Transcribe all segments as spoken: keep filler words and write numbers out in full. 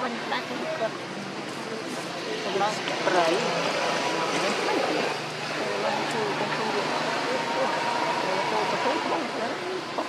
Hãy subscribe cho kênh Ghiền Mì Gõ để không bỏ lỡ những video hấp dẫn.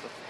That's the